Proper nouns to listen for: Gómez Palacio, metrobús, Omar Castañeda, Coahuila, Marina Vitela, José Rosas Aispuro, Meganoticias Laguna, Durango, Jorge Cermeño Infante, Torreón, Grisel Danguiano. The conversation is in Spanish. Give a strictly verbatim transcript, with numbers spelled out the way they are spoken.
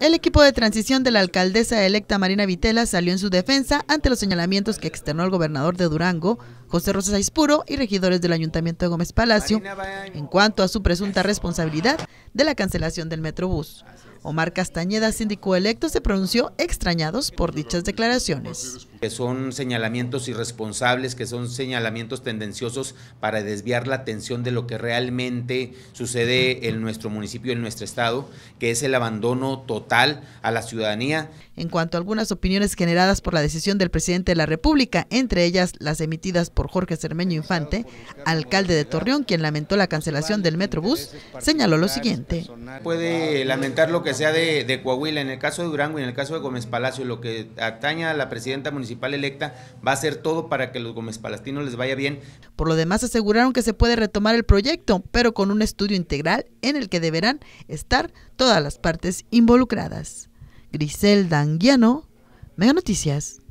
El equipo de transición de la alcaldesa electa Marina Vitela salió en su defensa ante los señalamientos que externó el gobernador de Durango, José Rosas Aispuro, y regidores del ayuntamiento de Gómez Palacio en cuanto a su presunta responsabilidad de la cancelación del metrobús. Omar Castañeda, síndico electo, se pronunció extrañados por dichas declaraciones. Que son señalamientos irresponsables, que son señalamientos tendenciosos para desviar la atención de lo que realmente sucede en nuestro municipio, en nuestro estado, que es el abandono total a la ciudadanía. En cuanto a algunas opiniones generadas por la decisión del presidente de la República, entre ellas las emitidas por Jorge Cermeño Infante, alcalde de Torreón, quien lamentó la cancelación del metrobús, señaló lo siguiente. Puede lamentar lo que sea de, de Coahuila, en el caso de Durango y en el caso de Gómez Palacio, lo que atañe a la presidenta municipal electa va a hacer todo para que los gómezpalastinos les vaya bien. Por lo demás, aseguraron que se puede retomar el proyecto, pero con un estudio integral en el que deberán estar todas las partes involucradas. Grisel Danguiano, Mega Noticias.